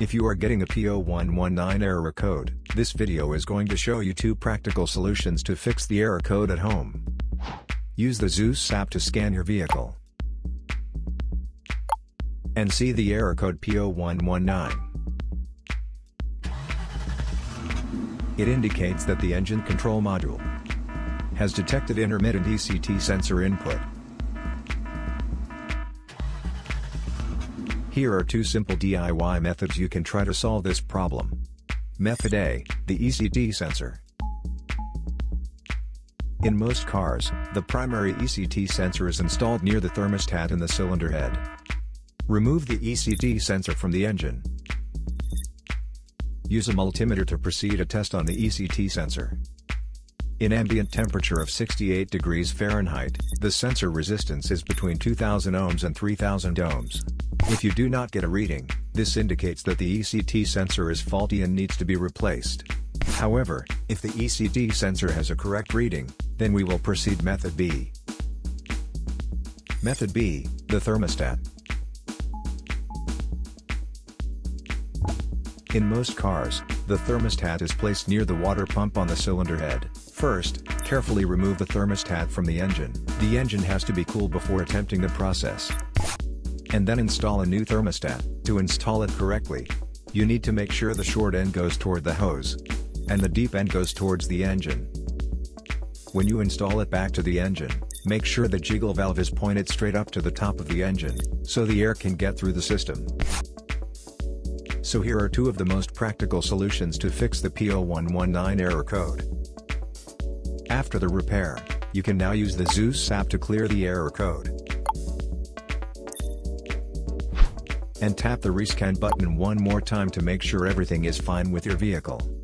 If you are getting a P0119 error code, this video is going to show you two practical solutions to fix the error code at home. Use the ZUS app to scan your vehicle and see the error code P0119. It indicates that the engine control module has detected intermittent ECT sensor input. Here are two simple DIY methods you can try to solve this problem. Method A, the ECT sensor. In most cars, the primary ECT sensor is installed near the thermostat in the cylinder head. Remove the ECT sensor from the engine. Use a multimeter to proceed a test on the ECT sensor. In ambient temperature of 68 degrees Fahrenheit, the sensor resistance is between 2000 ohms and 3000 ohms. If you do not get a reading, this indicates that the ECT sensor is faulty and needs to be replaced. However, if the ECT sensor has a correct reading, then we will proceed method B. Method B, the thermostat. In most cars, the thermostat is placed near the water pump on the cylinder head. First, carefully remove the thermostat from the engine. The engine has to be cool before attempting the process. And then install a new thermostat. To install it correctly, you need to make sure the short end goes toward the hose, and the deep end goes towards the engine. When you install it back to the engine, make sure the jiggle valve is pointed straight up to the top of the engine, so the air can get through the system. So here are two of the most practical solutions to fix the P0119 error code. After the repair, you can now use the ZUS app to clear the error code and tap the rescan button one more time to make sure everything is fine with your vehicle.